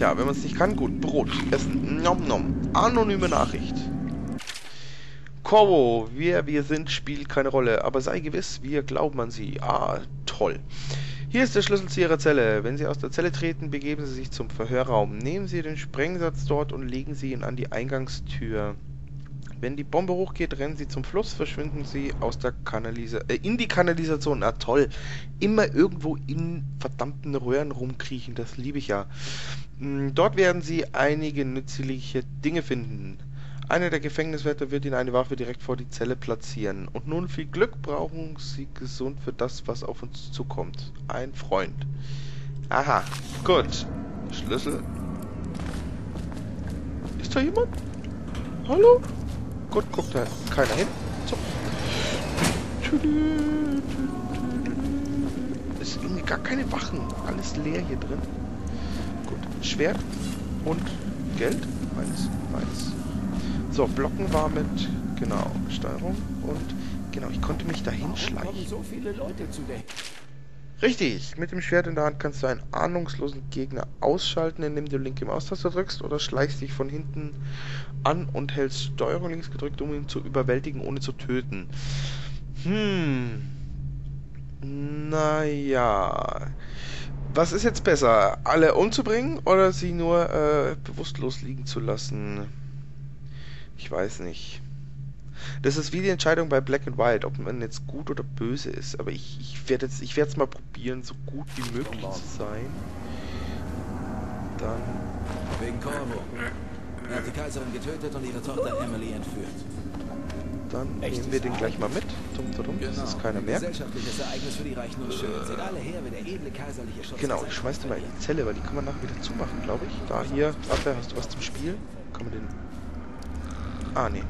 Tja, wenn man es nicht kann, gut. Brot, Essen, nom nom. Anonyme Nachricht. Corvo, wer wir sind, spielt keine Rolle. Aber sei gewiss, wir glauben an sie. Ah, toll. Hier ist der Schlüssel zu Ihrer Zelle. Wenn Sie aus der Zelle treten, begeben Sie sich zum Verhörraum. Nehmen Sie den Sprengsatz dort und legen Sie ihn an die Eingangstür. Wenn die Bombe hochgeht, rennen Sie zum Fluss, verschwinden Sie aus der in die Kanalisation. Ah, toll. Immer irgendwo in verdammten Röhren rumkriechen, das liebe ich ja. Dort werden Sie einige nützliche Dinge finden. Einer der Gefängniswärter wird Ihnen eine Waffe direkt vor die Zelle platzieren. Und nun viel Glück, brauchen Sie gesund für das, was auf uns zukommt. Ein Freund. Aha, gut. Schlüssel. Ist da jemand? Hallo? Gut, guckt da keiner hin. So. Es sind irgendwie gar keine Wachen. Alles leer hier drin. Gut, Schwert und Geld. Meins. So, Blocken war mit, genau, Steuerung und, genau, ich konnte mich da hinschleichen. So viele Leute zu dir. Richtig, mit dem Schwert in der Hand kannst du einen ahnungslosen Gegner ausschalten, indem du linke Maustaste drückst oder schleichst dich von hinten an und hältst Steuerung links gedrückt, um ihn zu überwältigen, ohne zu töten. Naja. Was ist jetzt besser, alle umzubringen oder sie nur bewusstlos liegen zu lassen? Ich weiß nicht. Das ist wie die Entscheidung bei Black and White, ob man jetzt gut oder böse ist. Aber ich werde jetzt mal probieren, so gut wie möglich zu sein. Dann... Wegen Corvo. Er hat die Kaiserin getötet und ihre Tochter Emily entführt. Dann nehmen wir den gleich mal mit. Dass es keiner merkt. Genau, ich schmeiß den mal in die Zelle, weil die kann man nachher wieder zumachen, glaube ich. Da, hier, Waffe, hast du was zum Spiel? Kann man den... Ah, nee.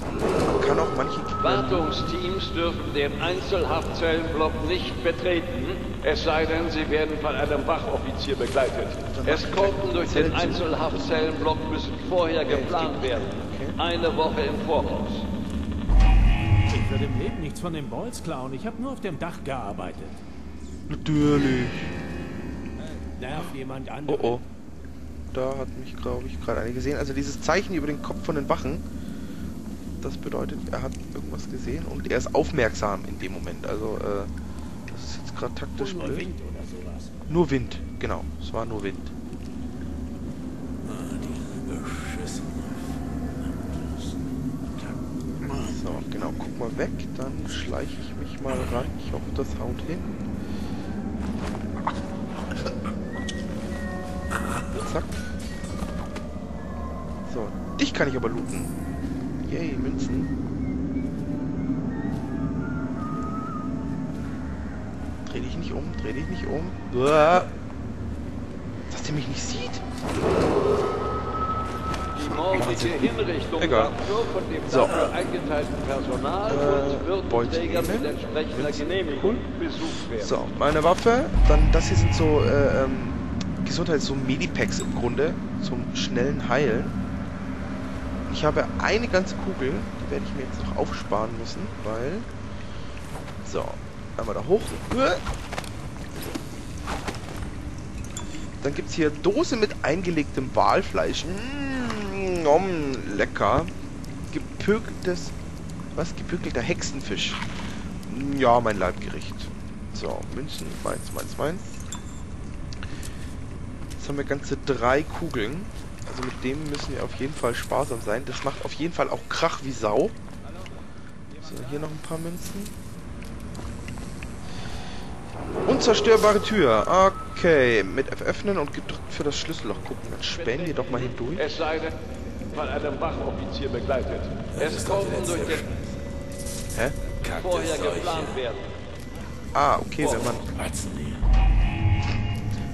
Man kann auch manche... Wartungsteams dürfen den Einzelhaftzellenblock nicht betreten, es sei denn, sie werden von einem Wachoffizier begleitet. Eskorten durch den Einzelhaftzellenblock müssen vorher geplant werden. Okay. Eine Woche im Voraus. Ich würde im Leben nichts von dem Bolz klauen. Ich habe nur auf dem Dach gearbeitet. Natürlich. Nervt jemand anderes? Oh, oh. Da hat mich, glaube ich, gerade eine gesehen. Also dieses Zeichen über den Kopf von den Wachen, das bedeutet, er hat irgendwas gesehen und er ist aufmerksam in dem Moment. Also, das ist jetzt gerade taktisch blöd. Nur Wind oder sowas. Nur Wind, genau. Es war nur Wind. So, genau. Guck mal weg, dann schleiche ich mich mal rein. Ich hoffe, das haut hin. Zack. So, dich kann ich aber looten. Yay, Münzen. Dreh dich nicht um. Uah. Dass der mich nicht sieht. Die morgendliche Hinrichtung egal. Nur von dem so. Dafür eingeteilten Personal und Würdenträger mit entsprechender Genehmigung besucht werden. So, meine Waffe. Dann, das hier sind so, Gesundheit, so Medipacks im Grunde, zum schnellen Heilen. Ich habe eine ganze Kugel, die werde ich mir jetzt noch aufsparen müssen, weil... So, einmal da hoch. Dann gibt es hier Dose mit eingelegtem Walfleisch. Nom, lecker. Gepökeltes... Was? Gepökelter Hexenfisch. Ja, mein Leibgericht. So, München, meins. Haben wir ganze 3 Kugeln. Also mit dem müssen wir auf jeden Fall sparsam sein. Das macht auf jeden Fall auch Krach wie Sau. So, hier noch ein paar Münzen. Unzerstörbare Tür. Okay. Mit F öffnen und gedrückt für das Schlüsselloch gucken. Dann spähen wir doch mal hindurch. Es sei denn, von einem Wachoffizier begleitet. Es kommt durch den... Hä? Vorher geplant werden. Ah, okay, wenn man...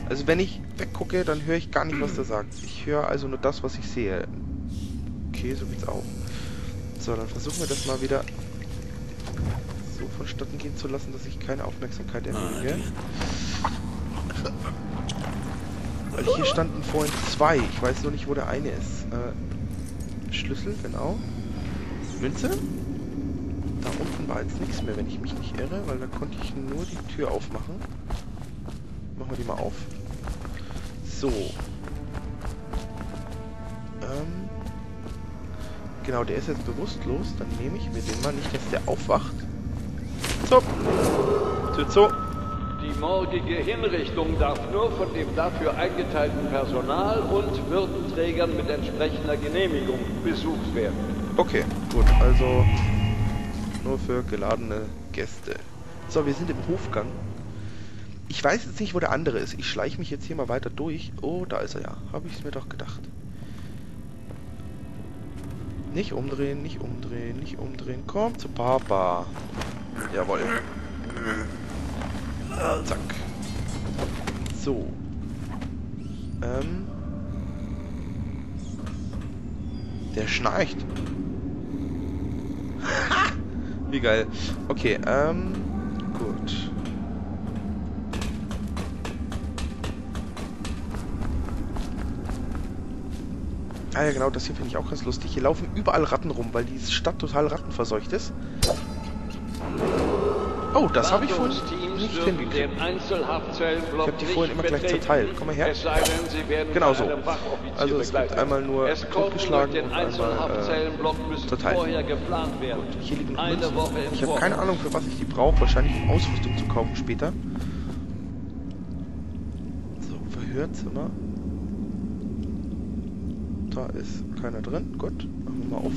Also wenn ich weggucke, dann höre ich gar nicht, was der sagt. Ich höre also nur das, was ich sehe. Okay, so geht's auch. So, dann versuchen wir das mal wieder so vonstatten gehen zu lassen, dass ich keine Aufmerksamkeit errege. Weil hier standen vorhin 2. Ich weiß nur nicht, wo der eine ist. Schlüssel, genau. Münze. Da unten war jetzt nichts mehr, wenn ich mich nicht irre, weil da konnte ich nur die Tür aufmachen. Machen wir die mal auf. So, Genau, der ist jetzt bewusstlos. Dann nehme ich mir den mal nicht, dass der aufwacht. So. So. Die morgige Hinrichtung darf nur von dem dafür eingeteilten Personal und Würdenträgern mit entsprechender Genehmigung besucht werden. Okay, gut. Also nur für geladene Gäste. So, wir sind im Hofgang. Ich weiß jetzt nicht, wo der andere ist. Ich schleiche mich jetzt hier mal weiter durch. Oh, da ist er ja. Habe ich es mir doch gedacht. Nicht umdrehen, nicht umdrehen, nicht umdrehen. Komm zu Papa. Jawohl. Zack. So. Der schnarcht. Wie geil. Okay, gut. Ah ja, genau, das hier finde ich auch ganz lustig. Hier laufen überall Ratten rum, weil diese Stadt total rattenverseucht ist. Oh, das habe ich vorhin nicht hingekriegt. Ich habe die vorhin immer gleich zerteilt. Komm mal her. Genau so. Also es wird einmal nur totgeschlagen und einmal zerteilt. Gut, hier liegen Münzen. Ich habe keine Ahnung, für was ich die brauche. Wahrscheinlich um Ausrüstung zu kaufen später. So, Verhörzimmer. Da ist keiner drin. Gut, machen wir mal auf.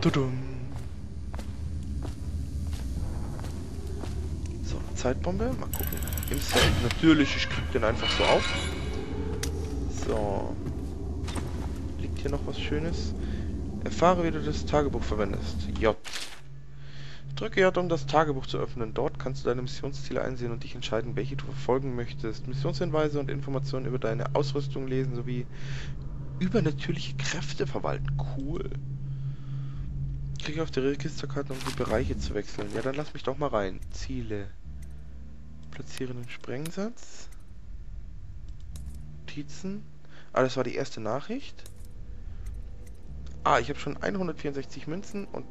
Tudum. So, Zeitbombe. Mal gucken. Im Set. Natürlich, ich krieg den einfach so auf. So. Liegt hier noch was Schönes? Erfahre, wie du das Tagebuch verwendest. J. Drücke J, um das Tagebuch zu öffnen. Dort kannst du deine Missionsziele einsehen und dich entscheiden, welche du verfolgen möchtest. Missionshinweise und Informationen über deine Ausrüstung lesen, sowie übernatürliche Kräfte verwalten. Cool. Klicke auf die Registerkarte, um die Bereiche zu wechseln. Ja, dann lass mich doch mal rein. Ziele. Platzieren den Sprengsatz. Notizen. Ah, das war die erste Nachricht. Ah, ich habe schon 164 Münzen und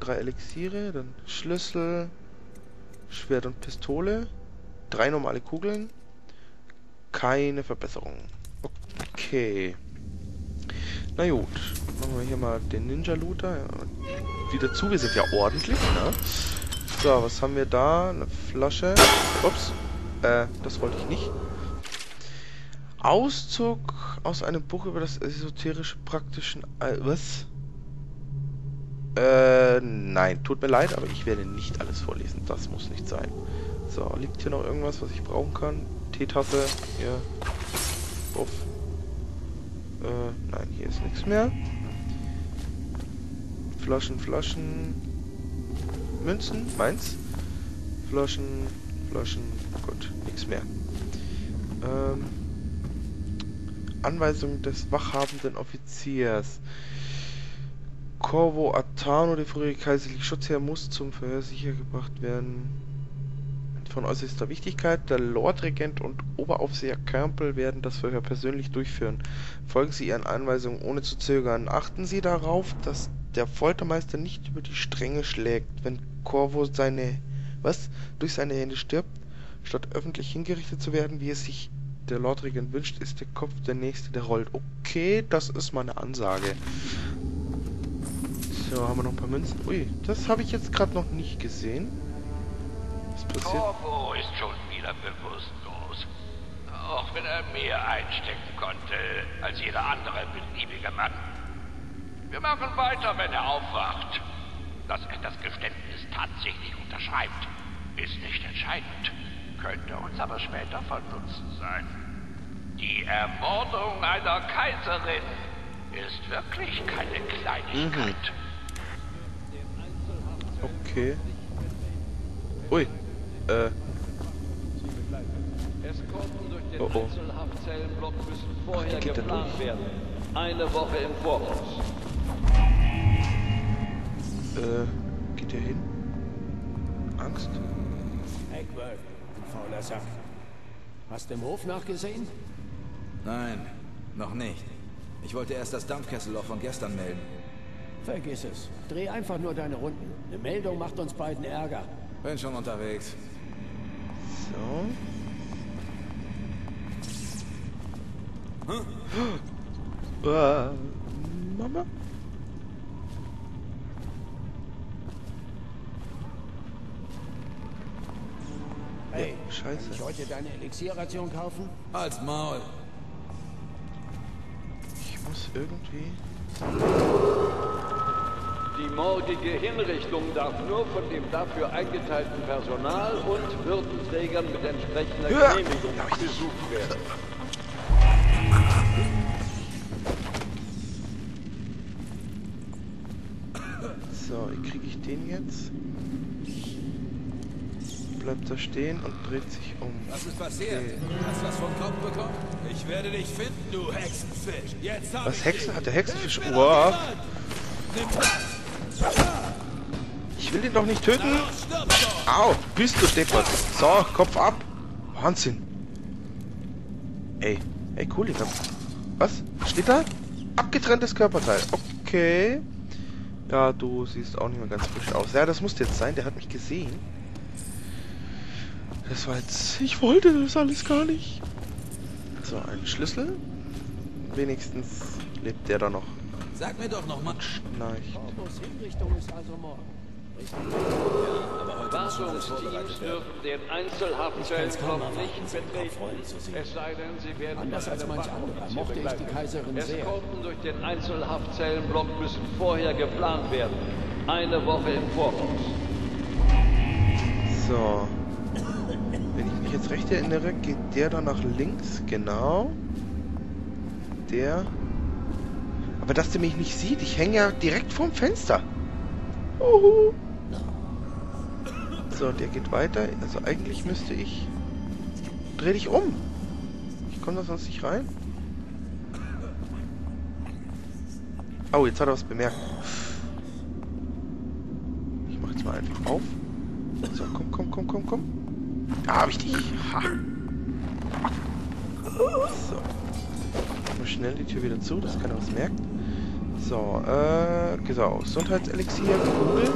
3 Elixiere, dann Schlüssel, Schwert und Pistole, 3 normale Kugeln, keine Verbesserung. Okay. Na gut, machen wir hier mal den Ninja-Looter. Ja, wieder zu, wir sind ja ordentlich, ne? So, was haben wir da? Eine Flasche. Ups, das wollte ich nicht. Auszug aus einem Buch über das esoterische praktischen... was? Nein, tut mir leid, aber ich werde nicht alles vorlesen. Das muss nicht sein. So, liegt hier noch irgendwas, was ich brauchen kann? Teetasse, ja. Buff. Nein, hier ist nichts mehr. Flaschen, Flaschen. Münzen, meins. Flaschen, Flaschen. Gut, nichts mehr. Anweisung des wachhabenden Offiziers. Corvo Attano, der frühere kaiserliche Schutzherr, muss zum Verhör sicher gebracht werden. Von äußerster Wichtigkeit, der Lord Regent und Oberaufseher Kempel werden das Verhör persönlich durchführen. Folgen Sie ihren Anweisungen ohne zu zögern. Achten Sie darauf, dass der Foltermeister nicht über die Stränge schlägt. Wenn Corvo durch seine Hände stirbt, statt öffentlich hingerichtet zu werden, wie es sich der Lord Regent wünscht, ist der Kopf der Nächste, der rollt. Okay, das ist meine Ansage. So, haben wir noch ein paar Münzen. Ui, das habe ich jetzt gerade noch nicht gesehen. Was passiert? Corvo ist schon wieder bewusstlos. Auch wenn er mehr einstecken konnte als jeder andere beliebige Mann. Wir machen weiter, wenn er aufwacht. Dass er das Geständnis tatsächlich unterschreibt, ist nicht entscheidend. Könnte uns aber später von Nutzen sein. Die Ermordung einer Kaiserin ist wirklich keine Kleinigkeit. Mhm. Okay. Ui. Oh, oh. Ach, die geht da durch. Eine Woche im Voraus. Geht der hin? Angst? Hackwork, du fauler Sack. Hast du im Hof nachgesehen? Nein, noch nicht. Ich wollte erst das Dampfkesselloch von gestern melden. Vergiss es. Dreh einfach nur deine Runden. Eine Meldung macht uns beiden Ärger. Bin schon unterwegs. So. Mama? Hey, scheiße. Kann ich heute deine Elixierration kaufen? Als Maul. Ich muss irgendwie... Die morgige Hinrichtung darf nur von dem dafür eingeteilten Personal und Würdenträgern mit entsprechender Genehmigung besucht werden. So, wie kriege ich den jetzt? Bleibt da stehen und dreht sich um. Was ist passiert? Okay. Hast du was vom Kopf bekommen? Ich werde dich finden, du Hexenfisch. Jetzt hab was, Hexen? Hat der Hexenfisch? Wow. Ich will den doch nicht töten. Au, bist du Deppert. So, Kopf ab. Wahnsinn. Ey, ey, cool. Ich hab... Was? Steht da? Abgetrenntes Körperteil. Okay. Ja, du siehst auch nicht mehr ganz frisch aus. Ja, das musste jetzt sein. Der hat mich gesehen. Das war jetzt... Ich wollte das alles gar nicht. So, ein Schlüssel. Wenigstens lebt der da noch. Sag mir doch noch mal... Schnarcht. Hinrichtung ist also morgen. Wartungsteams dürfen den Einzelhaftzellen nicht betreten. Es sei denn, sie werden... Anders als manch andere mochte ich die Kaiserin sehr. Eskorten durch den Einzelhaftzellenblock müssen vorher geplant werden. Eine Woche im Voraus. So... Wenn ich mich jetzt recht erinnere, geht der da nach links, genau. Der. Aber dass der mich nicht sieht, ich hänge ja direkt vorm Fenster. Uhu. So, der geht weiter. Also eigentlich müsste ich... Dreh dich um. Ich komme da sonst nicht rein. Oh, jetzt hat er was bemerkt. Ich mach jetzt mal einfach auf. So, komm, komm, komm, komm, komm. Da habe ich dich. Ha. So. Mal schnell die Tür wieder zu, dass keiner was merkt. So, genau. Gesundheitselixier, Kugel.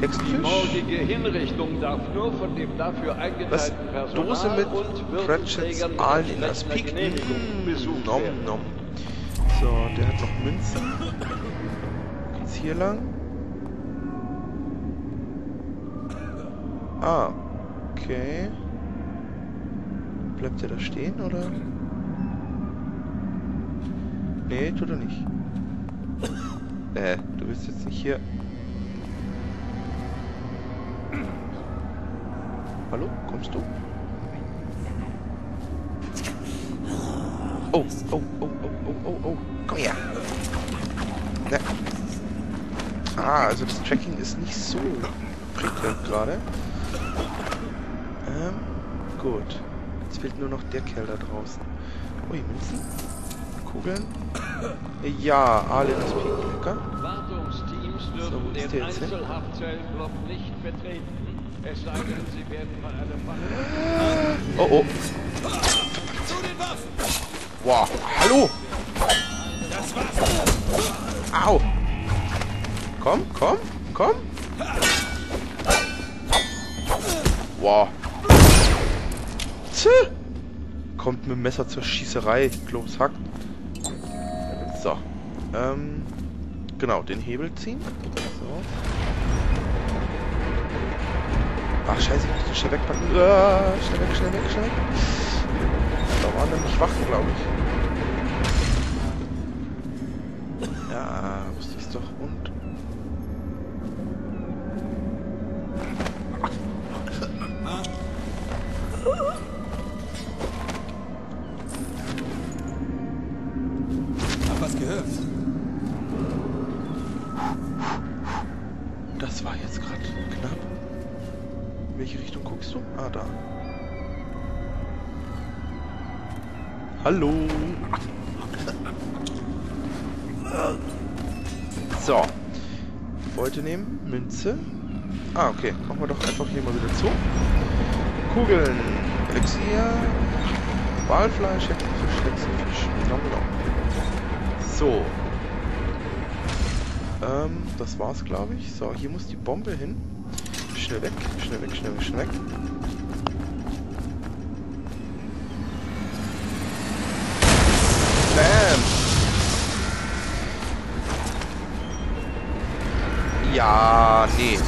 Hexenfisch. Die morgige Hinrichtung darf nur von dem dafür eingeteilten Personal Dose mit Pratchett's Aalen in das Peak. Nom, nom. So, der hat noch Münzen. Geht's hier lang? Ah. Okay. Bleibt er da stehen, oder? Nee, tut er nicht. Du bist jetzt nicht hier. Hallo, kommst du? Oh, oh, oh, oh, oh, oh, oh. Komm her. Ne. Ah, also das Tracking ist nicht so prickelnd gerade. Gut. Jetzt fehlt nur noch der Kerl da draußen. Ui, Münzen. Kugeln. Ja, alle das Pink, lecker. Wartungsteams dürfen den Einzelhaftzellenblock nicht betreten. Es sei denn, sie werden von einem Waffen... Oh, oh. Zu den Waffen! Wow, hallo! Das war's! Au! Komm, komm, komm! Wow. Kommt mit dem Messer zur Schießerei. Klobs hackt. So. Genau, den Hebel ziehen. So. Ach, scheiße, ich muss den schnell wegpacken. Schnell weg, schnell weg, schnell weg. Da waren nämlich Wachen, glaube ich. Ja, wusste ich es doch. Und... Das war jetzt gerade knapp. In welche Richtung guckst du? Ah, da. Hallo. So. Beute nehmen. Münze. Ah, okay. Machen wir doch einfach hier mal wieder zu. Kugeln. Elixier. Walfleisch. Hexenfisch. Hexenfisch. Genau, genau. So. Das war's, glaube ich. So, hier muss die Bombe hin. Schnell weg, schnell weg, schnell weg, schnell weg. Ja, nee.